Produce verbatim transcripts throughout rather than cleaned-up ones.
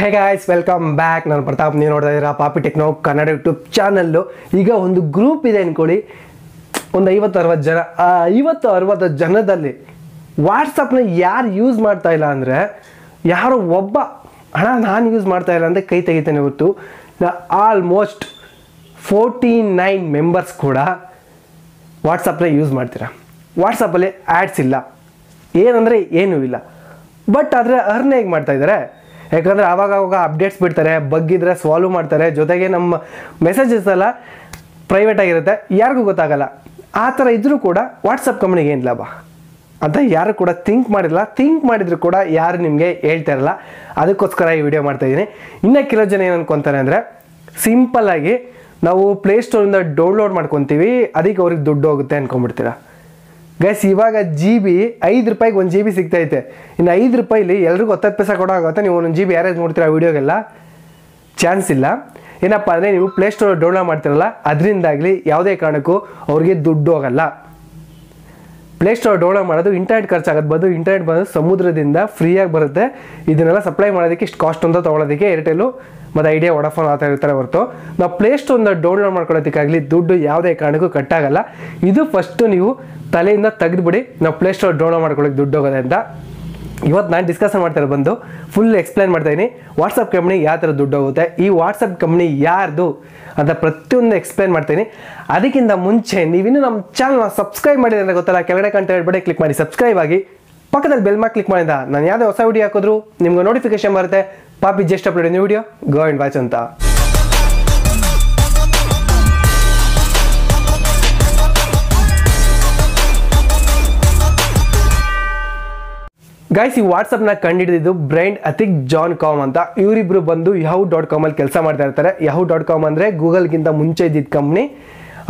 Hey guys welcome back. ನಾನು ಪ್ರತಾಪ್, ನೀವು ನೋಡ್ತಾ ಇದ್ದೀರಾ ಪಾಪಿ ಟೆಕ್ನೋ ಕನ್ನಡ ಯೂಟ್ಯೂಬ್ ಚಾನಲ್ಲು. ಈಗ ಒಂದು ಗ್ರೂಪ್ ಇದೆ ಅಂದ್ಕೊಳ್ಳಿ, ಒಂದು ಐವತ್ತು ಅರವತ್ತು ಜನ. ಆ ಐವತ್ತು ಅರವತ್ತು ಜನದಲ್ಲಿ ವಾಟ್ಸಪ್ನ ಯಾರು ಯೂಸ್ ಮಾಡ್ತಾ ಇಲ್ಲ ಅಂದರೆ, ಯಾರೋ ಒಬ್ಬ ಹಣ ನಾನು ಯೂಸ್ ಮಾಡ್ತಾ ಇಲ್ಲ ಅಂದರೆ ಕೈ ತೆಗಿತಾನೆ ಹೊತ್ತು, ಆಲ್ಮೋಸ್ಟ್ ಫೋರ್ಟಿ ನೈನ್ ಮೆಂಬರ್ಸ್ ಕೂಡ ವಾಟ್ಸಪ್ನ ಯೂಸ್ ಮಾಡ್ತೀರಾ. ವಾಟ್ಸಪ್ಪಲ್ಲಿ ಆ್ಯಡ್ಸ್ ಇಲ್ಲ, ಏನಂದರೆ ಏನೂ ಇಲ್ಲ. ಬಟ್ ಆದರೆ ಅರ್ನ್ ಹೇಗೆ ಮಾಡ್ತಾಯಿದ್ದಾರೆ, ಯಾಕಂದರೆ ಆವಾಗವಾಗ ಅಪ್ಡೇಟ್ಸ್ ಬಿಡ್ತಾರೆ, ಬಗ್ಗಿದ್ರೆ ಸಾಲ್ವ್ ಮಾಡ್ತಾರೆ. ಜೊತೆಗೆ ನಮ್ಮ ಮೆಸೇಜಸ್ ಎಲ್ಲ ಪ್ರೈವೇಟಾಗಿರುತ್ತೆ, ಯಾರಿಗೂ ಗೊತ್ತಾಗಲ್ಲ. ಆ ಥರ ಇದ್ದರೂ ಕೂಡ ವಾಟ್ಸಪ್ ಕಂಪ್ನಿಗೆ ಏನು ಲಾಭ ಅಂತ ಯಾರು ಕೂಡ ಥಿಂಕ್ ಮಾಡಿಲ್ಲ. ಥಿಂಕ್ ಮಾಡಿದರೂ ಕೂಡ ಯಾರು ನಿಮಗೆ ಹೇಳ್ತಾಯಿರಲ್ಲ. ಅದಕ್ಕೋಸ್ಕರ ಈ ವಿಡಿಯೋ ಮಾಡ್ತಾಯಿದ್ದೀನಿ. ಇನ್ನು ಕೆಲವು ಜನ ಏನು ಅಂದ್ಕೊತಾರೆ ಅಂದರೆ, ಸಿಂಪಲ್ಲಾಗಿ ನಾವು ಪ್ಲೇಸ್ಟೋರಿಂದ ಡೌನ್ಲೋಡ್ ಮಾಡ್ಕೊತೀವಿ, ಅದಕ್ಕೆ ಅವ್ರಿಗೆ ದುಡ್ಡು ಹೋಗುತ್ತೆ ಅಂದ್ಕೊಂಡ್ಬಿಡ್ತೀರ. ಗೈಸ್, ಇವಾಗ ಜಿ ಬಿ ಐದು ರೂಪಾಯಿಗೆ ಒಂದು ಜಿ ಬಿ ಸಿಗ್ತೈತೆ. ಇನ್ನು ಐದು ರೂಪಾಯಿಲಿ ಎಲ್ರಿಗೂ ಹತ್ತತ್ತು ಪೈಸೆ ಕೊಡೋ ಆಗುತ್ತೆ. ನೀವು ಒಂದು ಜಿ ಬಿ ಯಾರ್ಯಾರು ನೋಡ್ತೀರ ವೀಡಿಯೋಗೆಲ್ಲ ಚಾನ್ಸ್ ಇಲ್ಲ. ಏನಪ್ಪ ಅಂದರೆ, ನೀವು ಪ್ಲೇಸ್ಟೋರ್ ಡೌನ್ಲೋಡ್ ಮಾಡ್ತಿರಲ್ಲ, ಅದರಿಂದಾಗಲಿ ಯಾವುದೇ ಕಾರಣಕ್ಕೂ ಅವ್ರಿಗೆ ದುಡ್ಡು ಹೋಗಲ್ಲ. ಪ್ಲೇಸ್ಟೋರ್ ಡೌನ್ಲೋಡ್ ಮಾಡೋದು ಇಂಟರ್ನೆಟ್ ಖರ್ಚಾಗತ್ತೆ, ಬಂದು ಇಂಟರ್ನೆಟ್ ಬಂದು ಸಮುದ್ರದಿಂದ ಫ್ರೀಯಾಗಿ ಬರುತ್ತೆ. ಇದನ್ನೆಲ್ಲ ಸಪ್ಲೈ ಮಾಡೋದಕ್ಕೆ ಇಷ್ಟು ಕಾಸ್ಟ್ ಅಂತ ತೊಗೊಳೋದಕ್ಕೆ ಏರ್ಟೆಲ್ಲು ಮತ್ತು ಐಡಿಯಾ, ವೊಡಾಫೋನ್ ಆ ಥರ ಇರ್ತಾರೆ ಹೊರತು ನಾವು ಪ್ಲೇಸ್ಟೋರ್ನ ಡೌನ್ಲೋಡ್ ಮಾಡ್ಕೊಳ್ಳೋದಕ್ಕಾಗಲಿ ದುಡ್ಡು ಯಾವುದೇ ಕಾರಣಕ್ಕೂ ಕಟ್ಟಾಗಲ್ಲ. ಇದು ಫಸ್ಟು ನೀವು ತಲೆಯಿಂದ ತೆಗೆದುಬಿಡಿ, ನಾವು ಪ್ಲೇಸ್ಟೋರ್ ಡೌನ್ಲೋಡ್ ಮಾಡ್ಕೊಳ್ಳೋಕ್ಕೆ ದುಡ್ಡು ಹೋಗೋದೆ ಅಂತ. ಇವತ್ತು ನಾನು ಡಿಸ್ಕಸ್ ಮಾಡ್ತಾರೆ ಬಂದು ಫುಲ್ ಎಕ್ಸ್ಪ್ಲೈನ್ ಮಾಡ್ತಾಯಿದ್ದೀನಿ, ವಾಟ್ಸಪ್ ಕಂಪ್ನಿಗೆ ಯಾವ ಥರ ದುಡ್ಡು ಹೋಗುತ್ತೆ, ಈ ವಾಟ್ಸಪ್ ಕಂಪ್ನಿ ಯಾರ್ದು ಅಂತ ಪ್ರತಿಯೊಂದು ಎಕ್ಸ್ಪ್ಲೈನ್ ಮಾಡ್ತೀನಿ. ಅದಕ್ಕಿಂತ ಮುಂಚೆ ನೀವಿನ್ನೂ ನಮ್ಮ ಚಾನಲ್ನ ಸಬ್ಸ್ಕ್ರೈಬ್ ಮಾಡಿದ್ರೆ ನನಗೆ ಗೊತ್ತಲ್ಲ, ಕೆಳಗಡೆ ಕಂಟ ಹೇಳ್ಬೇಡಿ, ಕ್ಲಿಕ್ ಮಾಡಿ ಸಬ್ಸ್ಕ್ರೈಬ್ ಆಗಿ, ಪಕ್ಕದಲ್ಲಿ ಬೆಲ್ ಮಾರ್ಕ್ ಕ್ಲಿಕ್ ಮಾಡಿದ ನಾನು ಯಾವುದೇ ಹೊಸ ವಿಡಿಯೋ ಹಾಕಿದ್ರು ನಿಮ್ಗೆ ನೋಟಿಫಿಕೇಶನ್ ಬರುತ್ತೆ. ಪಾಪಿ just upload new video, go and watch ಅಂತ. ಗೈಸ್, ಈ ವಾಟ್ಸಪ್ನ ಕಂಡುಹಿಡಿದಿದ್ದು ಬ್ರೈಂಡ್ ಅಥಿಕ್ ಜಾನ್ ಕಾಮ್ ಅಂತ. ಇವರಿಬ್ಬರು ಬಂದು ಯಹೂ ಡಾಟ್ ಕಾಮಲ್ಲಿ ಕೆಲಸ ಮಾಡ್ತಾ ಇರ್ತಾರೆ. ಯಹೂ ಡಾಟ್ ಕಾಮ್ ಅಂದರೆ ಗೂಗಲ್ಗಿಂತ ಮುಂಚೆ ಇದ್ದಿದ್ದ ಕಂಪ್ನಿ,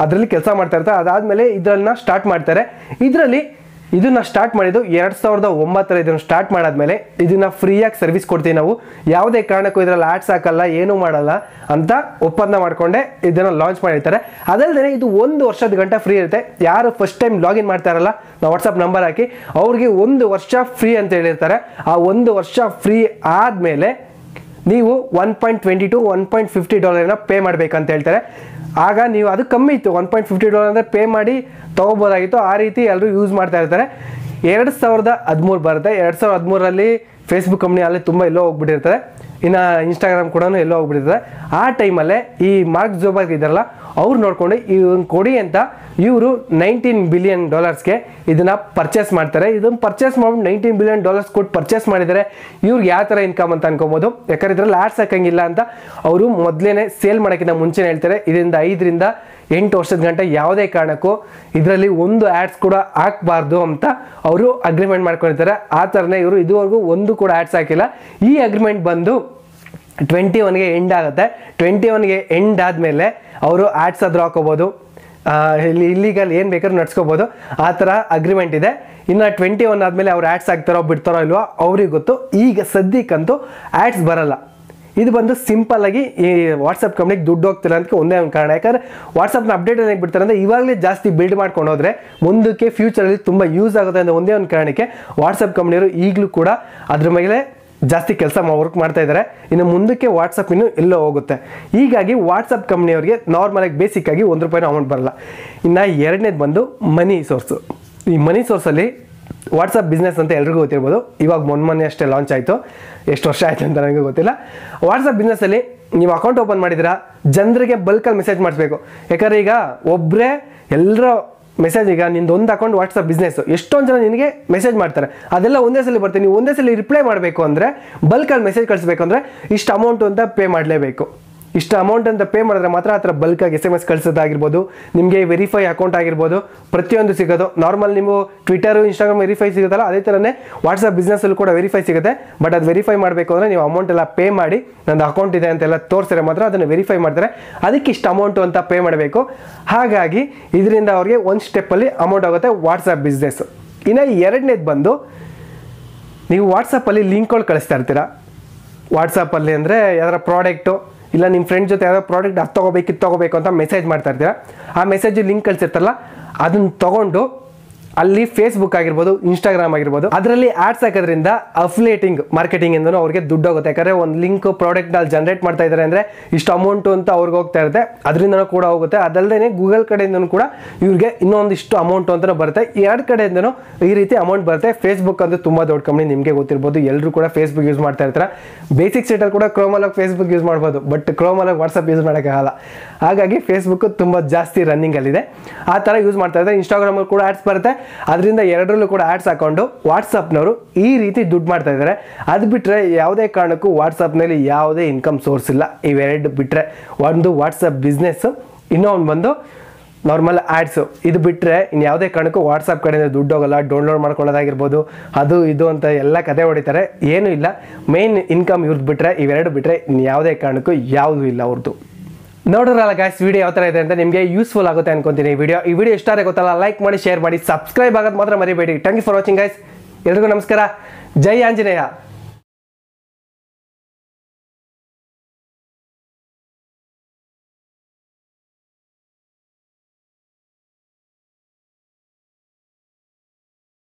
ಅದರಲ್ಲಿ ಕೆಲಸ ಮಾಡ್ತಾ ಇರ್ತಾರೆ. ಅದಾದಮೇಲೆ ಇದನ್ನ ಸ್ಟಾರ್ಟ್ ಮಾಡ್ತಾರೆ. ಇದರಲ್ಲಿ ಇದನ್ನು ಸ್ಟಾರ್ಟ್ ಮಾಡಿದ್ದು ಎರಡು ಸಾವಿರದ ಒಂಬತ್ತರ ಇದನ್ನು ಸ್ಟಾರ್ಟ್ ಮಾಡಾದ್ಮೇಲೆ ಇದನ್ನು ಫ್ರೀಯಾಗಿ ಸರ್ವಿಸ್ ಕೊಡ್ತೀವಿ ನಾವು, ಯಾವುದೇ ಕಾರಣಕ್ಕೂ ಇದರಲ್ಲಿ ಆ್ಯಡ್ಸ್ ಹಾಕಲ್ಲ, ಏನೂ ಮಾಡಲ್ಲ ಅಂತ ಒಪ್ಪಂದ ಮಾಡಿಕೊಂಡೆ ಇದನ್ನು ಲಾಂಚ್ ಮಾಡಿರ್ತಾರೆ. ಅದಲ್ಲದೆ ಇದು ಒಂದು ವರ್ಷದ ಗಂಟೆ ಫ್ರೀ ಇರುತ್ತೆ. ಯಾರು ಫಸ್ಟ್ ಟೈಮ್ ಲಾಗಿನ್ ಮಾಡ್ತಾರಲ್ಲ, ನಾವು ವಾಟ್ಸಪ್ ನಂಬರ್ ಹಾಕಿ ಅವ್ರಿಗೆ ಒಂದು ವರ್ಷ ಫ್ರೀ ಅಂತ ಹೇಳಿರ್ತಾರೆ. ಆ ಒಂದು ವರ್ಷ ಫ್ರೀ ಆದಮೇಲೆ ನೀವು one point twenty to one point fifty ಡಾಲರ್ನ ಪೇ ಮಾಡಬೇಕಂತ ಹೇಳ್ತಾರೆ. ಆಗ ನೀವು ಅದು ಕಮ್ಮಿ ಇತ್ತು, ಒನ್ ಪಾಯಿಂಟ್ ಫಿಫ್ಟಿ ಡಾಲರ್ ಅಂದರೆ ಪೇ ಮಾಡಿ ತೊಗೋಬೋದಾಗಿತ್ತು. ಆ ರೀತಿ ಎಲ್ಲರೂ ಯೂಸ್ ಮಾಡ್ತಾ ಇರ್ತಾರೆ. ಎರಡು ಸಾವಿರದ ಹದಿಮೂರು ಬರುತ್ತೆ. ಎರಡು ಸಾವಿರದ ಹದಿಮೂರರಲ್ಲಿ ಫೇಸ್ಬುಕ್ ಕಂಪ್ನಿ ಅಲ್ಲಿ ತುಂಬ ಎಲ್ಲೋ ಹೋಗ್ಬಿಟ್ಟಿರ್ತಾರೆ, ಇನ್ನು ಇನ್ಸ್ಟಾಗ್ರಾಮ್ ಕೂಡ ಎಲ್ಲೋ ಹೋಗ್ಬಿಟ್ಟಿರ್ತಾರೆ. ಆ ಟೈಮಲ್ಲೇ ಈ ಮಾರ್ಕ್ ಜೋಬರ್ಗ್ ಇದ್ದಾರಲ್ಲ, ಅವ್ರು ನೋಡಿಕೊಂಡು ಇವ್ನ ಕೊಡಿ ಅಂತ ಇವರು ನೈನ್ಟೀನ್ ಬಿಲಿಯನ್ ಡಾಲರ್ಸ್ಗೆ ಇದನ್ನು ಪರ್ಚೇಸ್ ಮಾಡ್ತಾರೆ. ಇದನ್ನು ಪರ್ಚೇಸ್ ಮಾಡ್ಬಿಟ್ಟು ನೈನ್ಟೀನ್ ಬಿಲಿಯನ್ ಡಾಲರ್ಸ್ ಕೊಟ್ಟು ಪರ್ಚೇಸ್ ಮಾಡಿದರೆ ಇವ್ರಿಗೆ ಯಾವ ಥರ ಇನ್ಕಮ್ ಅಂತ ಅನ್ಕೊಬೋದು. ಯಾಕಂದರೆ ಇದರಲ್ಲಿ ಆಡ್ಸ್ ಹಾಕಂಗಿಲ್ಲ ಅಂತ ಅವರು ಮೊದಲೇ ಸೇಲ್ ಮಾಡೋಕ್ಕಿಂತ ಮುಂಚೆನೇ ಹೇಳ್ತಾರೆ. ಇದರಿಂದ ಐದರಿಂದ ಎಂಟು ವರ್ಷದ ಗಂಟೆ ಯಾವುದೇ ಕಾರಣಕ್ಕೂ ಇದರಲ್ಲಿ ಒಂದು ಆ್ಯಡ್ಸ್ ಕೂಡ ಹಾಕಬಾರ್ದು ಅಂತ ಅವರು ಅಗ್ರಿಮೆಂಟ್ ಮಾಡ್ಕೊಂಡಿರ್ತಾರೆ. ಆ ಥರನೇ ಇವರು ಇದುವರೆಗೂ ಒಂದು ಕೂಡ ಆ್ಯಡ್ಸ್ ಹಾಕಿಲ್ಲ. ಈ ಅಗ್ರಿಮೆಂಟ್ ಬಂದು ಟ್ವೆಂಟಿ ಒನ್ಗೆ ಎಂಡ್ ಆಗುತ್ತೆ. ಟ್ವೆಂಟಿ ಒನ್ಗೆ ಎಂಡ್ ಆದಮೇಲೆ ಅವರು ಆ್ಯಡ್ಸ್ ಆದರೂ ಹಾಕೋಬೋದು, ಇಲ್ಲಿ ಇಲ್ಲಿಗಲ್ಲಿ ಏನು ಬೇಕಾದ್ರೂ ನಡ್ಸ್ಕೋಬೋದು, ಆ ಥರ ಅಗ್ರಿಮೆಂಟ್ ಇದೆ. ಇನ್ನು ಟ್ವೆಂಟಿ ಒನ್ ಆದಮೇಲೆ ಅವ್ರು ಆ್ಯಡ್ಸ್ ಹಾಕ್ತಾರೋ ಬಿಡ್ತಾರೋ ಇಲ್ವೋ ಅವ್ರಿಗೆ ಗೊತ್ತು. ಈಗ ಸದ್ಯಕ್ಕಂತೂ ಆ್ಯಡ್ಸ್ ಬರೋಲ್ಲ. ಇದು ಬಂದು ಸಿಂಪಲ್ಲಾಗಿ ಈ ವಾಟ್ಸಪ್ ಕಂಪ್ನಿಗೆ ದುಡ್ಡು ಹೋಗ್ತಿಲ್ಲ ಅಂತ ಒಂದೇ ಒಂದು ಕಾರಣ. ಯಾಕಂದರೆ ವಾಟ್ಸಪ್ನ ಅಪ್ಡೇಟ್ ಏನಾಗಿ ಬಿಡ್ತಾರೆ ಅಂದರೆ, ಇವಾಗಲೇ ಜಾಸ್ತಿ ಬಿಲ್ಡ್ ಮಾಡ್ಕೊಂಡು ಹೋದರೆ ಮುಂದಕ್ಕೆ ಫ್ಯೂಚರಲ್ಲಿ ತುಂಬ ಯೂಸ್ ಆಗುತ್ತೆ ಅನ್ನೋ ಒಂದೇ ಒಂದು ಕಾರಣಕ್ಕೆ ವಾಟ್ಸಪ್ ಕಂಪ್ನಿಯವರು ಈಗಲೂ ಕೂಡ ಅದ್ರ ಮೇಲೆ ಜಾಸ್ತಿ ಕೆಲಸ ವರ್ಕ್ ಮಾಡ್ತಾ ಇದ್ದಾರೆ. ಇನ್ನು ಮುಂದಕ್ಕೆ ವಾಟ್ಸಪ್ ಇನ್ನೂ ಎಲ್ಲೋ ಹೋಗುತ್ತೆ. ಹೀಗಾಗಿ ವಾಟ್ಸಪ್ ಕಂಪ್ನಿಯವ್ರಿಗೆ ನಾರ್ಮಲಾಗಿ ಬೇಸಿಕ್ಕಾಗಿ ಒಂದು ರೂಪಾಯಿನೂ ಅಮೌಂಟ್ ಬರಲ್ಲ. ಇನ್ನು ಎರಡನೇದು ಬಂದು ಮನಿ ಸೋರ್ಸು. ಈ ಮನಿ ಸೋರ್ಸಲ್ಲಿ ವಾಟ್ಸಪ್ ಬಿಸ್ನೆಸ್ ಅಂತ ಎಲ್ರಿಗೂ ಗೊತ್ತಿರ್ಬೋದು. ಇವಾಗ ಮೊನ್ನೆ ಮೊನ್ನೆ ಅಷ್ಟೇ ಲಾಂಚ್ ಆಯಿತು, ಎಷ್ಟು ವರ್ಷ ಆಯಿತು ಅಂತ ನನಗೆ ಗೊತ್ತಿಲ್ಲ. ವಾಟ್ಸಪ್ ಬಿಸ್ನೆಸ್ಸಲ್ಲಿ ನೀವು ಅಕೌಂಟ್ ಓಪನ್ ಮಾಡಿದ್ದೀರಾ, ಜನರಿಗೆ ಬಲ್ಕಲ್ಲಿ ಮೆಸೇಜ್ ಮಾಡಿಸ್ಬೇಕು. ಯಾಕಂದರೆ ಈಗ ಒಬ್ಬರೇ ಎಲ್ಲರ ಮೆಸೇಜ್, ಈಗ ನಿಂದೊಂದು ಅಕೌಂಟ್ ವಾಟ್ಸಪ್ ಬಿಸ್ನೆಸ್ಸು, ಎಷ್ಟೊಂದು ಜನ ನಿನಗೆ ಮೆಸೇಜ್ ಮಾಡ್ತಾರೆ, ಅದೆಲ್ಲ ಒಂದೇ ಸಲ ಬರ್ತೀನಿ. ನೀವು ಒಂದೇ ಸಲ ರಿಪ್ಲೈ ಮಾಡಬೇಕು ಅಂದರೆ, ಬಲ್ಕಲ್ಲಿ ಮೆಸೇಜ್ ಕಳಿಸ್ಬೇಕಂದ್ರೆ ಇಷ್ಟು ಅಮೌಂಟು ಅಂತ ಪೇ ಮಾಡಲೇಬೇಕು. ಇಷ್ಟು ಅಮೌಂಟ್ ಅಂತ ಪೇ ಮಾಡಿದ್ರೆ ಮಾತ್ರ ಆ ಥರ ಬಲ್ಕಾಗಿ ಎಸ್ ಎಮ್ ಎಸ್ ಕಳಿಸೋದಾಗಿರ್ಬೋದು, ನಿಮಗೆ ವೆರಿಫೈ ಅಕೌಂಟ್ ಆಗಿರ್ಬೋದು, ಪ್ರತಿಯೊಂದು ಸಿಗೋದು. ನಾರ್ಮಲ್ ನೀವು ಟ್ವಿಟರು ಇನ್ಸ್ಟಾಗ್ರಾಮ್ ವೆರಿಫೈ ಸಿಗುತ್ತಲ್ಲ, ಅದೇ ಥರನೇ ವಾಟ್ಸಪ್ ಬಿಸ್ನೆಸ್ಸಲ್ಲೂ ಕೂಡ ವೆರಿಫೈ ಸಿಗುತ್ತೆ. ಬಟ್ ಅದು ವೆರಿಫೈ ಮಾಡಬೇಕು ಅಂದರೆ ನೀವು ಅಮೌಂಟ್ ಎಲ್ಲ ಪೇ ಮಾಡಿ, ನಂದು ಅಕೌಂಟ್ ಇದೆ ಅಂತೆಲ್ಲ ತೋರಿಸಿದ್ರೆ ಮಾತ್ರ ಅದನ್ನು ವೆರಿಫೈ ಮಾಡ್ತಾರೆ. ಅದಕ್ಕೆ ಇಷ್ಟು ಅಮೌಂಟು ಅಂತ ಪೇ ಮಾಡಬೇಕು. ಹಾಗಾಗಿ ಇದರಿಂದ ಅವ್ರಿಗೆ ಒಂದು ಸ್ಟೆಪ್ಪಲ್ಲಿ ಅಮೌಂಟ್ ಆಗುತ್ತೆ ವಾಟ್ಸಪ್ ಬಿಸ್ನೆಸ್ಸು. ಇನ್ನು ಎರಡನೇದು ಬಂದು ನೀವು ವಾಟ್ಸಪ್ಪಲ್ಲಿ ಲಿಂಕ್ಗಳು ಕಳಿಸ್ತಾ ಇರ್ತೀರ. ವಾಟ್ಸಪ್ಪಲ್ಲಿ ಅಂದರೆ ಯಾವ್ದಾರ ಪ್ರಾಡಕ್ಟು ಇಲ್ಲ ನಿಮ್ಮ ಫ್ರೆಂಡ್ ಜೊತೆ ಯಾವುದೋ ಪ್ರಾಡಕ್ಟ್ ಅದು ತೊಗೋಬೇಕು ಇದು ತೊಗೋಬೇಕು ಅಂತ ಮೆಸೇಜ್ ಮಾಡ್ತಾ ಇರ್ತೀರ. ಆ ಮೆಸೇಜು ಲಿಂಕ್ ಕಳಿಸಿರ್ತಾರಲ್ಲ, ಅದನ್ನು ತೊಗೊಂಡು ಅಲ್ಲಿ ಫೇಸ್ಬುಕ್ ಆಗಿರಬಹುದು ಇನ್‌ಸ್ಟಾಗ್ರಾಮ್ ಆಗಿರಬಹುದು ಅದರಲ್ಲಿ ಆಡ್ಸ್ ಹಾಕೋದ್ರಿಂದ ಅಫಿಲಿಯೇಟಿಂಗ್ ಮಾರ್ಕೆಟಿಂಗ್ ಎಂದನು ಅವರಿಗೆ ದುಡ್ಡು ಹೋಗುತ್ತೆ. ಯಾಕಂದ್ರೆ ಒಂದು ಲಿಂಕ್ ಪ್ರಾಡಕ್ಟ್ ನಲ್ಲಿ ಜನರೇಟ್ ಮಾಡ್ತಾ ಇದ್ದಾರೆ ಅಂದ್ರೆ ಇಷ್ಟು ಅಮೌಂಟ್ ಅಂತ ಅವರಿಗೆ ಹೋಗ್ತಾ ಇರುತ್ತೆ, ಅದರಿಂದನೂ ಕೂಡ ಹೋಗುತ್ತೆ. ಅದಲ್ಲದೇನೆ ಗೂಗಲ್ ಕಡೆಯಿಂದನೂ ಕೂಡ ಇವರಿಗೆ ಇನ್ನೊಂದಿಷ್ಟು ಅಮೌಂಟ್ ಅಂತಾನೂ ಬರುತ್ತೆ, ಎರಡು ಕಡೆಯಿಂದನೂ ಈ ರೀತಿ ಅಮೌಂಟ್ ಬರುತ್ತೆ. ಫೇಸ್ಬುಕ್ ಅಂದ್ರೆ ತುಂಬಾ ದೊಡ್ಡ ಕಂಪನಿ, ನಿಮಗೆ ಗೊತ್ತಿರಬಹುದು, ಎಲ್ಲರೂ ಕೂಡ ಫೇಸ್ಬುಕ್ ಯೂಸ್ ಮಾಡ್ತಾ ಇರ್ತಾರೆ. ಬೇಸಿಕ್ ಸೆಟ್ ಅಲ್ಲಿ ಕೂಡ ಕ್ರೋಮ್ ಅಲ್ಲಿ ಫೇಸ್ಬುಕ್ ಯೂಸ್ ಮಾಡಬಹುದು, ಬಟ್ ಕ್ರೋಮ್ ಅಲ್ಲಿ ವಾಟ್ಸ್ಆಪ್ ಯೂಸ್ ಮಾಡೋಕ್ಕಾಗಲ್ಲ. ಹಾಗಾಗಿ ಫೇಸ್ಬುಕ್ ತುಂಬಾ ಜಾಸ್ತಿ ರನ್ನಿಂಗ್ ಅಲ್ಲಿ ಇದೆ, ಆ ತರ ಯೂಸ್ ಮಾಡ್ತಾ ಇದ್ದಾರೆ. ಇನ್‌ಸ್ಟಾಗ್ರಾಮ್ ಅಲ್ಲಿ ಕೂಡ ಆಡ್ಸ್ ಬರುತ್ತೆ, ಅದರಿಂದ ಎರಡರಲ್ಲೂ ಕೂಡ ಆಡ್ಸ್ ಹಾಕೊಂಡು ವಾಟ್ಸ್ಆಪ್ನವರು ಈ ರೀತಿ ದುಡ್ಡು ಮಾಡ್ತಾ ಇದ್ದಾರೆ. ಅದು ಬಿಟ್ಟರೆ ಯಾವುದೇ ಕಾರಣಕ್ಕೂ ವಾಟ್ಸ್ಆಪ್ನಲ್ಲಿ ಯಾವುದೇ ಇನ್ಕಮ್ ಸೋರ್ಸ್ ಇಲ್ಲ. ಇವೆರಡು ಬಿಟ್ಟರೆ ಒಂದು ವಾಟ್ಸ್ಆಪ್ ಬಿಸ್ನೆಸ್, ಇನ್ನೊಂದು ಬಂದು ನಾರ್ಮಲ್ ಆಡ್ಸು. ಇದು ಬಿಟ್ಟರೆ ಇನ್ನು ಯಾವುದೇ ಕಾರಣಕ್ಕೂ ವಾಟ್ಸಪ್ ಕಡೆಯಿಂದ ದುಡ್ಡು ಹೋಗಲ್ಲ. ಡೌನ್ಲೋಡ್ ಮಾಡ್ಕೊಳ್ಳೋದಾಗಿರ್ಬೋದು ಅದು ಇದು ಅಂತ ಎಲ್ಲ ಕತೆ ಹೊಡಿತಾರೆ, ಏನೂ ಇಲ್ಲ. ಮೇನ್ ಇನ್ಕಮ್ ಇವ್ರದ್ದು ಬಿಟ್ಟರೆ, ಇವೆರಡು ಬಿಟ್ಟರೆ ಇನ್ನು ಯಾವುದೇ ಕಾರಣಕ್ಕೂ ಯಾವುದೂ ಇಲ್ಲ ಅವ್ರದ್ದು. ನೋಡೋರಲ್ಲ ಗಾಯ್ಸ್ ವಿಡಿಯೋ ಯಾವ ಥರ ಇದೆ ಅಂತ, ನಿಮಗೆ ಯೂಸ್ಫುಲ್ ಆಗುತ್ತೆ ಅನ್ಕೊಂತೀನಿ ಈ ವಿಡಿಯೋ. ಈ ವಿಡಿಯೋ ಇಷ್ಟ ಗೊತ್ತಲ್ಲ, ಲೈಕ್ ಮಾಡಿ, ಶೇರ್ ಮಾಡಿ, ಸಬ್ಸ್ಕ್ರೈಬ್ ಆಗೋದು ಮಾತ್ರ ಮರಿಬೇಡಿ. Thank you for watching guys, ಎಲ್ರಿಗೂ ನಮಸ್ಕಾರ. ಜೈ ಆಂಜನೇಯ.